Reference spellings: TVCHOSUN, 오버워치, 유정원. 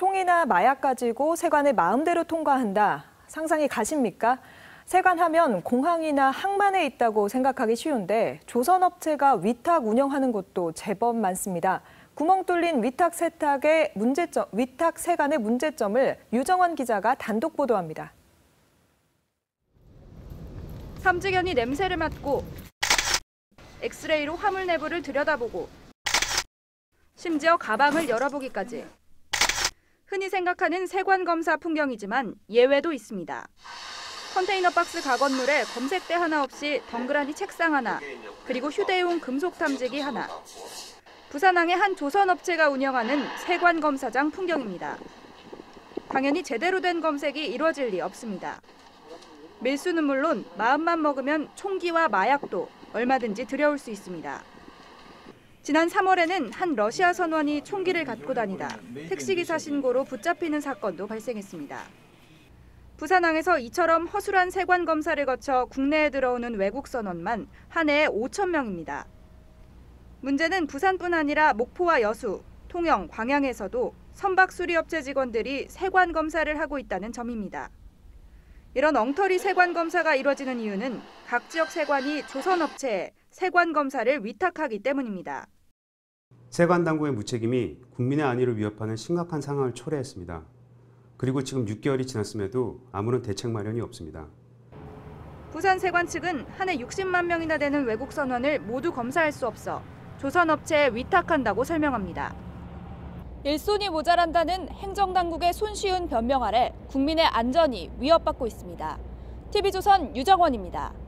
총이나 마약 가지고 세관을 마음대로 통과한다. 상상이 가십니까? 세관하면 공항이나 항만에 있다고 생각하기 쉬운데 조선업체가 위탁 운영하는 곳도 제법 많습니다. 구멍 뚫린 위탁 세관의 문제점을 유정원 기자가 단독 보도합니다. 삼지견이 냄새를 맡고 엑스레이로 화물 내부를 들여다보고 심지어 가방을 열어보기까지. 흔히 생각하는 세관 검사 풍경이지만 예외도 있습니다. 컨테이너 박스 가건물에 검색대 하나 없이 덩그라니 책상 하나, 그리고 휴대용 금속 탐지기 하나. 부산항의 한 조선업체가 운영하는 세관 검사장 풍경입니다. 당연히 제대로 된 검색이 이루어질 리 없습니다. 밀수는 물론 마음만 먹으면 총기와 마약도 얼마든지 들여올 수 있습니다. 지난 3월에는 한 러시아 선원이 총기를 갖고 다니다 택시기사 신고로 붙잡히는 사건도 발생했습니다. 부산항에서 이처럼 허술한 세관 검사를 거쳐 국내에 들어오는 외국 선원만 한 해에 5,000명입니다. 문제는 부산뿐 아니라 목포와 여수, 통영, 광양에서도 선박 수리업체 직원들이 세관 검사를 하고 있다는 점입니다. 이런 엉터리 세관 검사가 이루어지는 이유는 각 지역 세관이 조선업체에 세관 검사를 위탁하기 때문입니다. 세관 당국의 무책임이 국민의 안위를 위협하는 심각한 상황을 초래했습니다. 그리고 지금 6개월이 지났음에도 아무런 대책 마련이 없습니다. 부산 세관 측은 한 해 60만 명이나 되는 외국 선원을 모두 검사할 수 없어 조선업체에 위탁한다고 설명합니다. 일손이 모자란다는 행정당국의 손쉬운 변명 아래 국민의 안전이 위협받고 있습니다. TV조선 유정원입니다.